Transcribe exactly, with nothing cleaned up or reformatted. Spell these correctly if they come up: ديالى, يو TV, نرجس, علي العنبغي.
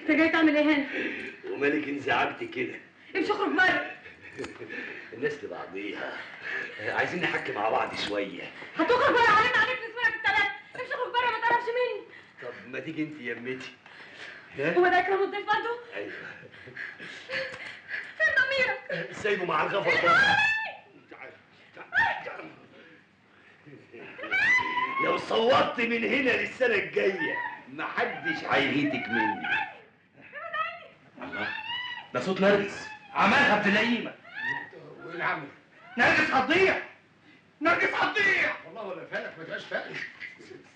انت جاي تعمل ايه هنا؟ ومالك انزعجتي كده؟ امشي اخرج بره. الناس لبعضيها، عايزين نحكي مع بعض شويه. هتخرج بره علينا عرفنا اسمك التلاته، امشي اخرج بره ما تعرفش مني. طب ما تيجي انت يمتي. هو ده اكرم الضيف برضه؟ ايوه. فين ضميرك؟ سايبه مع الغفر ده. تعالى تعالى لو صوتت من هنا للسنه الجايه محدش هيغيتك مني. الله، ده صوت نرجس. عملها بتلاقيمه. وايه عمل؟ نرجس هتضيع، نرجس هتضيع والله. ولا فارق، ما تبقاش فارق.